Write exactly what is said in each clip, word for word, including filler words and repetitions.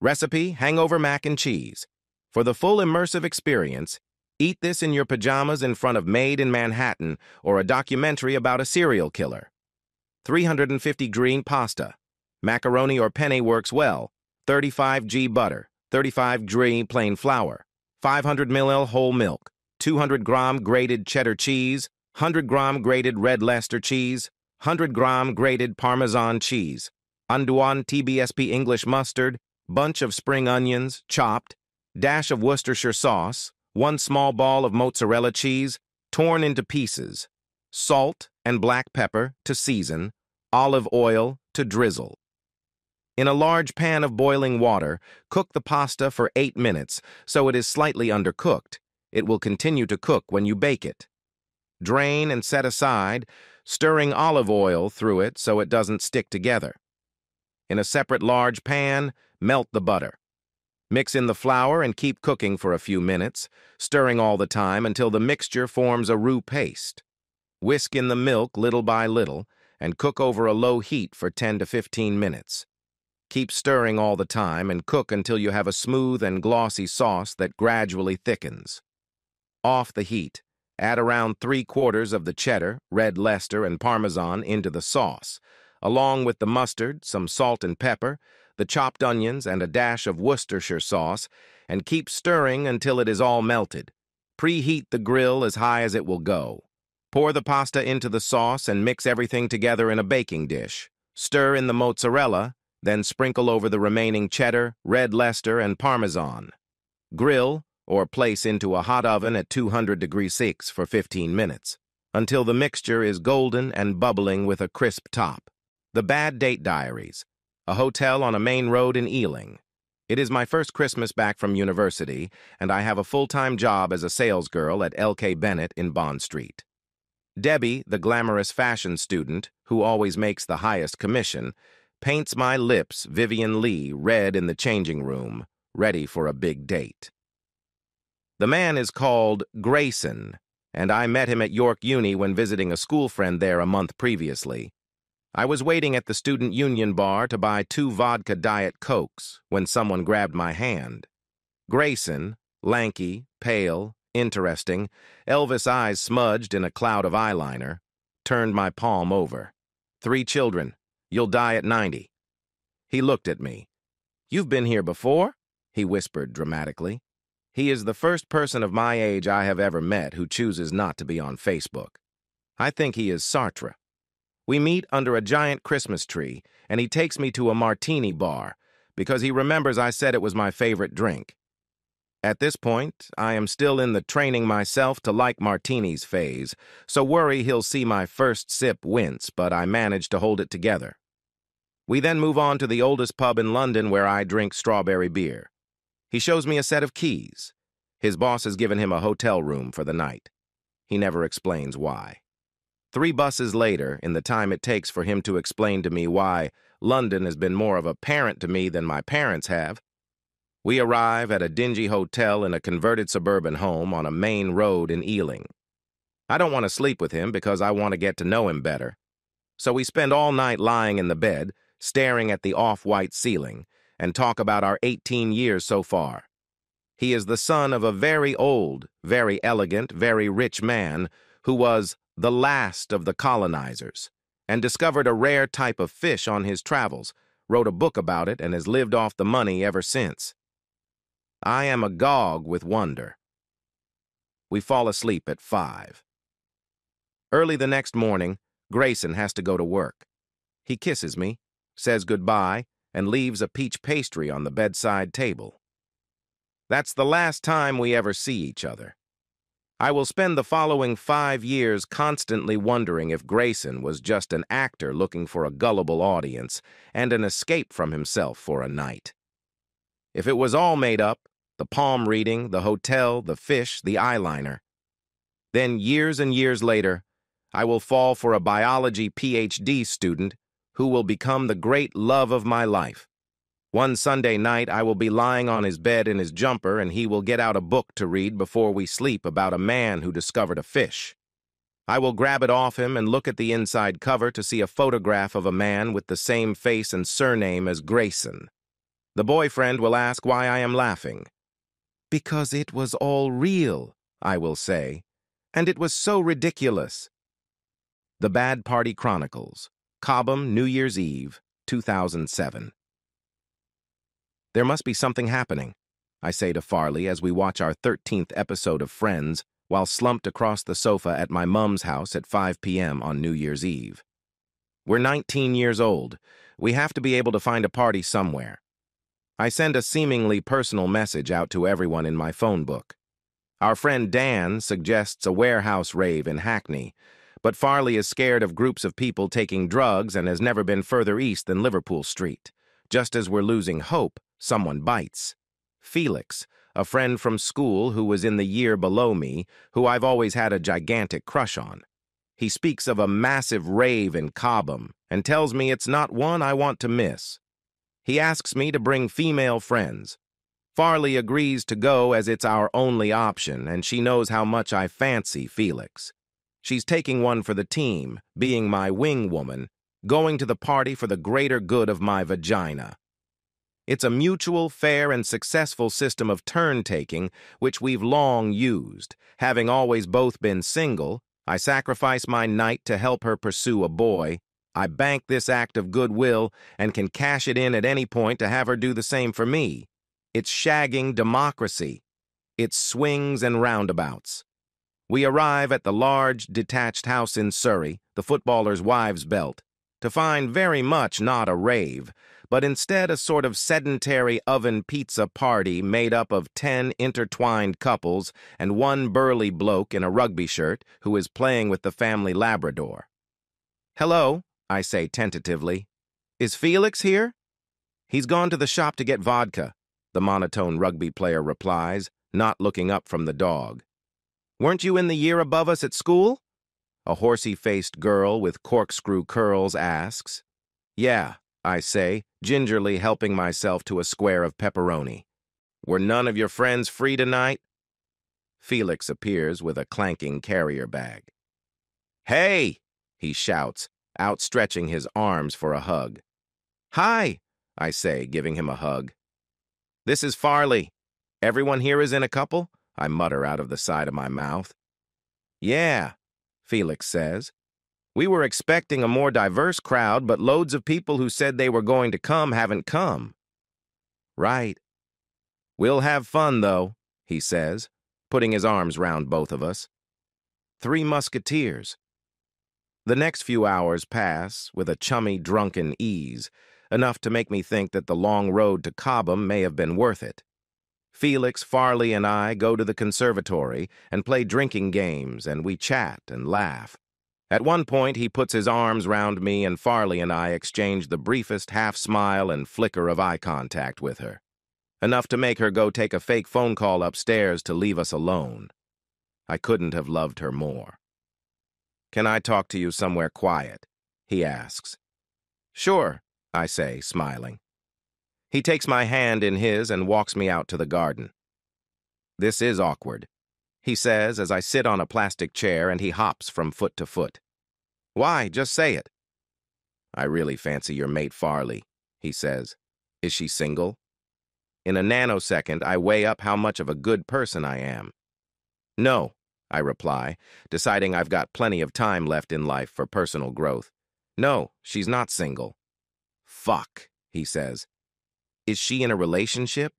Recipe, hangover mac and cheese. For the full immersive experience, eat this in your pajamas in front of Made in Manhattan or a documentary about a serial killer. three hundred fifty green pasta. Macaroni or penne works well. thirty-five grams butter. thirty-five grams plain flour. five hundred milliliters whole milk. two hundred grams grated cheddar cheese. one hundred grams grated red Leicester cheese. one hundred grams grated Parmesan cheese. Unduan T B S P English mustard. Bunch of spring onions, chopped. Dash of Worcestershire sauce. One small ball of mozzarella cheese, torn into pieces. Salt and black pepper to season. Olive oil to drizzle. In a large pan of boiling water, cook the pasta for eight minutes, so it is slightly undercooked. It will continue to cook when you bake it. Drain and set aside, stirring olive oil through it so it doesn't stick together. In a separate large pan, melt the butter. Mix in the flour and keep cooking for a few minutes, stirring all the time until the mixture forms a roux paste. Whisk in the milk little by little and cook over a low heat for ten to fifteen minutes. Keep stirring all the time and cook until you have a smooth and glossy sauce that gradually thickens. Off the heat, add around three quarters of the cheddar, red Leicester, and Parmesan into the sauce, along with the mustard, some salt and pepper, the chopped onions, and a dash of Worcestershire sauce, and keep stirring until it is all melted. Preheat the grill as high as it will go. Pour the pasta into the sauce and mix everything together in a baking dish. Stir in the mozzarella, then sprinkle over the remaining cheddar, red Leicester, and Parmesan. Grill or place into a hot oven at two hundred degrees Celsius for fifteen minutes, until the mixture is golden and bubbling with a crisp top. The Bad Date Diaries, a hotel on a main road in Ealing. It is my first Christmas back from university, and I have a full-time job as a salesgirl at L K Bennett in Bond Street. Debbie, the glamorous fashion student, who always makes the highest commission, paints my lips Vivian Lee red in the changing room, ready for a big date. The man is called Grayson, and I met him at York Uni when visiting a school friend there a month previously. I was waiting at the Student Union bar to buy two vodka Diet Cokes when someone grabbed my hand. Grayson, lanky, pale, interesting, Elvis eyes smudged in a cloud of eyeliner, turned my palm over. "Three children. You'll die at ninety. He looked at me. "You've been here before?" he whispered dramatically. He is the first person of my age I have ever met who chooses not to be on Facebook. I think he is Sartre. We meet under a giant Christmas tree, and he takes me to a martini bar, because he remembers I said it was my favorite drink. At this point, I am still in the training myself to like martinis phase, so worry he'll see my first sip wince, but I manage to hold it together. We then move on to the oldest pub in London where I drink strawberry beer. He shows me a set of keys. His boss has given him a hotel room for the night. He never explains why. Three buses later, in the time it takes for him to explain to me why London has been more of a parent to me than my parents have, we arrive at a dingy hotel in a converted suburban home on a main road in Ealing. I don't want to sleep with him because I want to get to know him better. So we spend all night lying in the bed, staring at the off-white ceiling, and talk about our eighteen years so far. He is the son of a very old, very elegant, very rich man who was the last of the colonizers and discovered a rare type of fish on his travels, wrote a book about it, and has lived off the money ever since. I am agog with wonder. We fall asleep at five. Early the next morning, Grayson has to go to work. He kisses me, says goodbye, and leaves a peach pastry on the bedside table. That's the last time we ever see each other. I will spend the following five years constantly wondering if Grayson was just an actor looking for a gullible audience and an escape from himself for a night. If it was all made up, the palm reading, the hotel, the fish, the eyeliner. Then years and years later, I will fall for a biology P H D student who will become the great love of my life. One Sunday night, I will be lying on his bed in his jumper, and he will get out a book to read before we sleep about a man who discovered a fish. I will grab it off him and look at the inside cover to see a photograph of a man with the same face and surname as Grayson. The boyfriend will ask why I am laughing. Because it was all real, I will say, and it was so ridiculous. The Bad Party Chronicles, Cobham, New Year's Eve, two thousand seven. There must be something happening, I say to Farley as we watch our thirteenth episode of Friends while slumped across the sofa at my mum's house at five p m on New Year's Eve. We're nineteen years old. We have to be able to find a party somewhere. I send a seemingly personal message out to everyone in my phone book. Our friend Dan suggests a warehouse rave in Hackney, but Farley is scared of groups of people taking drugs and has never been further east than Liverpool Street. Just as we're losing hope, someone bites. Felix, a friend from school who was in the year below me, who I've always had a gigantic crush on. He speaks of a massive rave in Cobham and tells me it's not one I want to miss. He asks me to bring female friends. Farley agrees to go as it's our only option, and she knows how much I fancy Felix. She's taking one for the team, being my wing woman, going to the party for the greater good of my vagina. It's a mutual, fair, and successful system of turn-taking, which we've long used. Having always both been single, I sacrifice my night to help her pursue a boy. I bank this act of goodwill and can cash it in at any point to have her do the same for me. It's shagging democracy. It's swings and roundabouts. We arrive at the large, detached house in Surrey, the footballers' wives' belt, to find very much not a rave, but instead a sort of sedentary oven pizza party made up of ten intertwined couples and one burly bloke in a rugby shirt who is playing with the family Labrador. Hello, I say tentatively. Is Felix here? He's gone to the shop to get vodka, the monotone rugby player replies, not looking up from the dog. Weren't you in the year above us at school? A horsey-faced girl with corkscrew curls asks. Yeah, I say, gingerly helping myself to a square of pepperoni. Were none of your friends free tonight? Felix appears with a clanking carrier bag. Hey, he shouts, outstretching his arms for a hug. Hi, I say, giving him a hug. This is Farley. Everyone here is in a couple, I mutter out of the side of my mouth. Yeah, Felix says. We were expecting a more diverse crowd, but loads of people who said they were going to come haven't come. Right. We'll have fun, though, he says, putting his arms round both of us. Three Musketeers. The next few hours pass with a chummy, drunken ease, enough to make me think that the long road to Cobham may have been worth it. Felix, Farley, and I go to the conservatory and play drinking games, and we chat and laugh. At one point, he puts his arms round me, and Farley and I exchange the briefest half-smile and flicker of eye contact with her, enough to make her go take a fake phone call upstairs to leave us alone. I couldn't have loved her more. Can I talk to you somewhere quiet? He asks. Sure, I say, smiling. He takes my hand in his and walks me out to the garden. This is awkward, he says as I sit on a plastic chair and he hops from foot to foot. Why, just say it. I really fancy your mate Farley, he says. Is she single? In a nanosecond, I weigh up how much of a good person I am. No, I reply, deciding I've got plenty of time left in life for personal growth. No, she's not single. Fuck, he says. Is she in a relationship?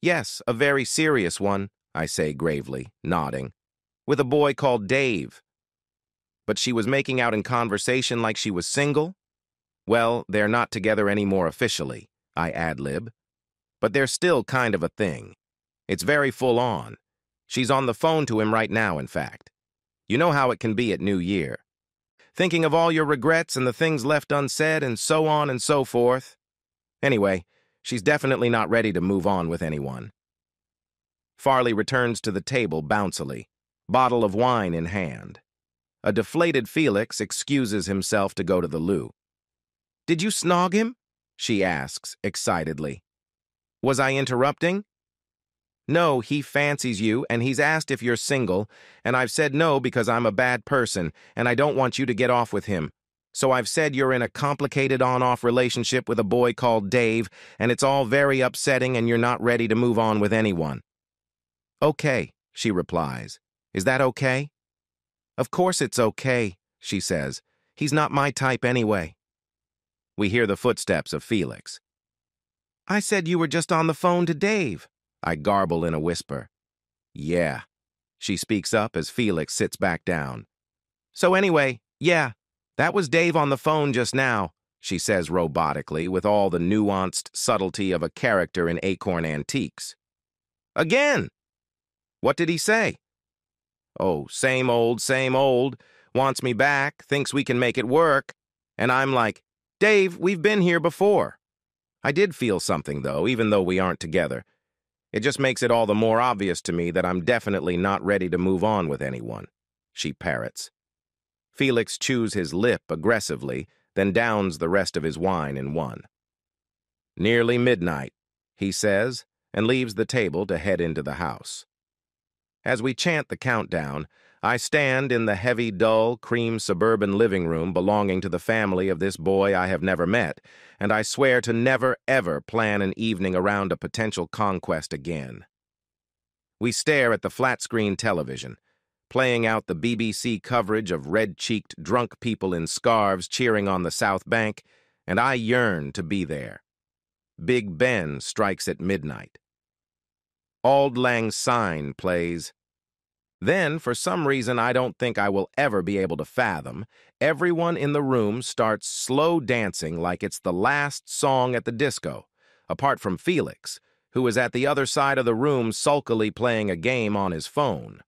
Yes, a very serious one, I say gravely, nodding, with a boy called Dave. But she was making out in conversation like she was single? Well, they're not together anymore officially, I ad-lib. But they're still kind of a thing. It's very full-on. She's on the phone to him right now, in fact. You know how it can be at New Year. Thinking of all your regrets and the things left unsaid and so on and so forth. Anyway, she's definitely not ready to move on with anyone. Farley returns to the table bouncily, bottle of wine in hand. A deflated Felix excuses himself to go to the loo. Did you snog him? She asks, excitedly. Was I interrupting? No, he fancies you, and he's asked if you're single, and I've said no because I'm a bad person, and I don't want you to get off with him. So I've said you're in a complicated on-off relationship with a boy called Dave, and it's all very upsetting and you're not ready to move on with anyone. Okay, she replies. Is that okay? Of course it's okay, she says. He's not my type anyway. We hear the footsteps of Felix. I said you were just on the phone to Dave, I garble in a whisper. Yeah, she speaks up as Felix sits back down. So anyway, yeah, that was Dave on the phone just now, she says robotically with all the nuanced subtlety of a character in Acorn Antiques. Again! What did he say? Oh, same old, same old, wants me back, thinks we can make it work. And I'm like, Dave, we've been here before. I did feel something, though, even though we aren't together. It just makes it all the more obvious to me that I'm definitely not ready to move on with anyone, she parrots. Felix chews his lip aggressively, then downs the rest of his wine in one. Nearly midnight, he says, and leaves the table to head into the house. As we chant the countdown, I stand in the heavy, dull, cream suburban living room belonging to the family of this boy I have never met, and I swear to never, ever plan an evening around a potential conquest again. We stare at the flat-screen television, playing out the B B C coverage of red-cheeked drunk people in scarves cheering on the South Bank, and I yearn to be there. Big Ben strikes at midnight. Auld Lang Syne plays. Then, for some reason I don't think I will ever be able to fathom, everyone in the room starts slow dancing like it's the last song at the disco, apart from Felix, who is at the other side of the room sulkily playing a game on his phone.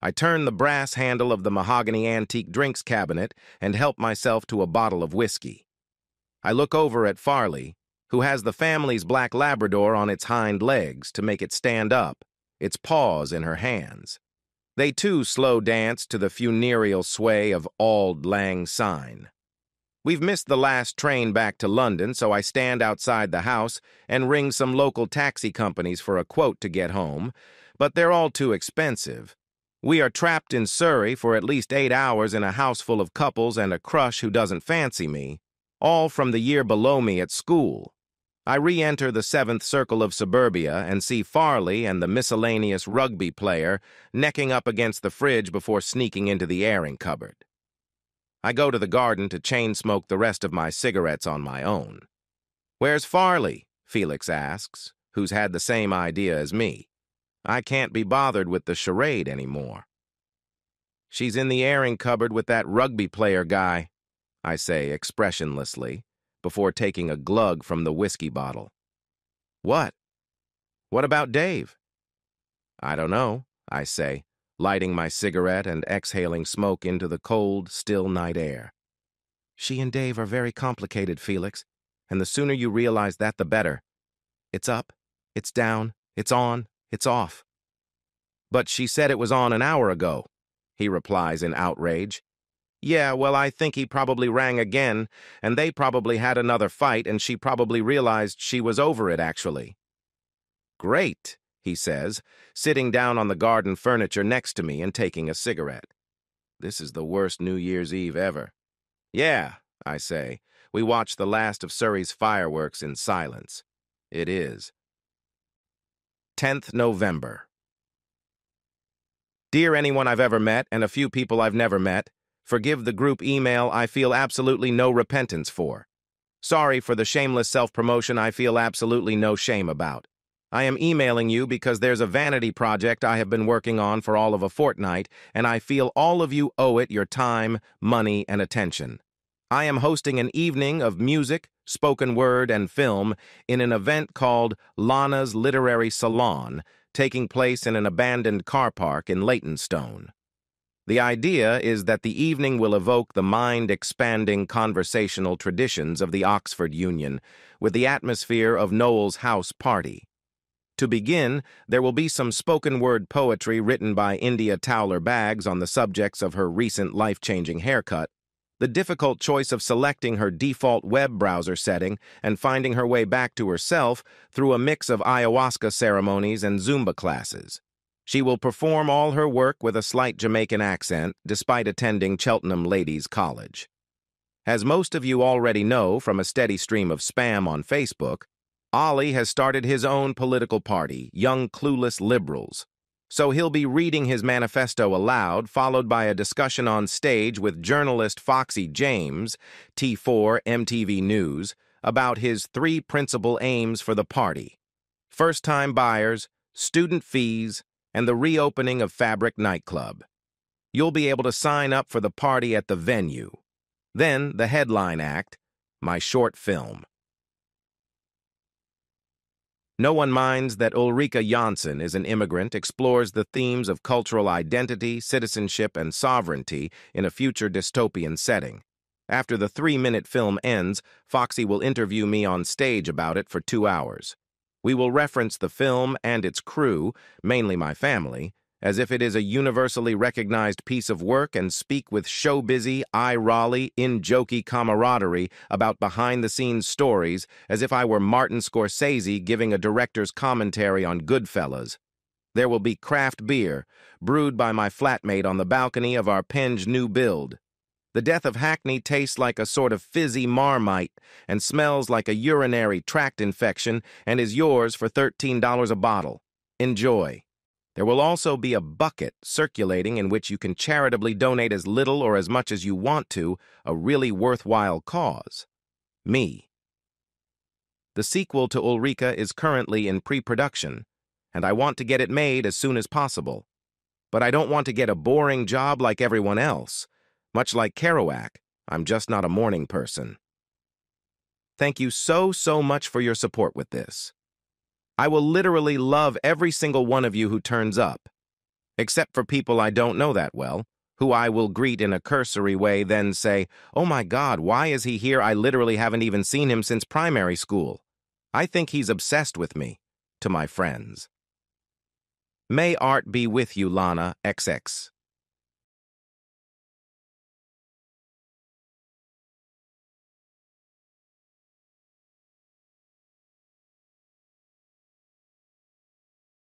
I turn the brass handle of the mahogany antique drinks cabinet and help myself to a bottle of whiskey. I look over at Farley, who has the family's black Labrador on its hind legs to make it stand up, its paws in her hands. They too slow dance to the funereal sway of Auld Lang Syne. We've missed the last train back to London, so I stand outside the house and ring some local taxi companies for a quote to get home, but they're all too expensive. We are trapped in Surrey for at least eight hours in a house full of couples and a crush who doesn't fancy me, all from the year below me at school. I re-enter the seventh circle of suburbia and see Farley and the miscellaneous rugby player necking up against the fridge before sneaking into the airing cupboard. I go to the garden to chain-smoke the rest of my cigarettes on my own. "Where's Farley?" Felix asks, who's had the same idea as me. I can't be bothered with the charade anymore. "She's in the airing cupboard with that rugby player guy," I say expressionlessly, before taking a glug from the whiskey bottle. What? What about Dave? I don't know, I say, lighting my cigarette and exhaling smoke into the cold, still night air. She and Dave are very complicated, Felix, and the sooner you realize that, the better. It's up, it's down, it's on, it's off. But she said it was on an hour ago, he replies in outrage. Yeah, well, I think he probably rang again, and they probably had another fight, and she probably realized she was over it, actually. Great, he says, sitting down on the garden furniture next to me and taking a cigarette. This is the worst New Year's Eve ever. Yeah, I say. We watch the last of Surrey's fireworks in silence. It is. tenth of November. Dear anyone I've ever met, and a few people I've never met, forgive the group email I feel absolutely no repentance for. Sorry for the shameless self-promotion I feel absolutely no shame about. I am emailing you because there's a vanity project I have been working on for all of a fortnight, and I feel all of you owe it your time, money, and attention. I am hosting an evening of music, spoken word, and film in an event called Lana's Literary Salon, taking place in an abandoned car park in Leytonstone. The idea is that the evening will evoke the mind-expanding conversational traditions of the Oxford Union, with the atmosphere of Noel's House Party. To begin, there will be some spoken-word poetry written by India Towler-Bags on the subjects of her recent life-changing haircut, the difficult choice of selecting her default web browser setting and finding her way back to herself through a mix of ayahuasca ceremonies and Zumba classes. She will perform all her work with a slight Jamaican accent, despite attending Cheltenham Ladies College. As most of you already know from a steady stream of spam on Facebook, Ollie has started his own political party, Young Clueless Liberals. So he'll be reading his manifesto aloud, followed by a discussion on stage with journalist Foxy James, T four M T V News, about his three principal aims for the party: first-time buyers, student fees, and the reopening of Fabric nightclub. You'll be able to sign up for the party at the venue. Then the headline act, my short film. No one minds that Ulrika Jansen is an immigrant explores the themes of cultural identity, citizenship, and sovereignty in a future dystopian setting. After the three-minute film ends, Foxy will interview me on stage about it for two hours. We will reference the film and its crew, mainly my family, as if it is a universally recognized piece of work and speak with show-busy, eye-rolly, in-jokey camaraderie about behind-the-scenes stories as if I were Martin Scorsese giving a director's commentary on Goodfellas. There will be craft beer, brewed by my flatmate on the balcony of our Penge new build. The death of Hackney tastes like a sort of fizzy marmite and smells like a urinary tract infection and is yours for thirteen dollars a bottle. Enjoy. There will also be a bucket circulating in which you can charitably donate as little or as much as you want to a really worthwhile cause, me. The sequel to Ulrika is currently in pre-production, and I want to get it made as soon as possible. But I don't want to get a boring job like everyone else. Much like Kerouac, I'm just not a morning person. Thank you so, so much for your support with this. I will literally love every single one of you who turns up, except for people I don't know that well, who I will greet in a cursory way, then say, oh my God, why is he here? I literally haven't even seen him since primary school. I think he's obsessed with me, to my friends. May art be with you, Lana, double X.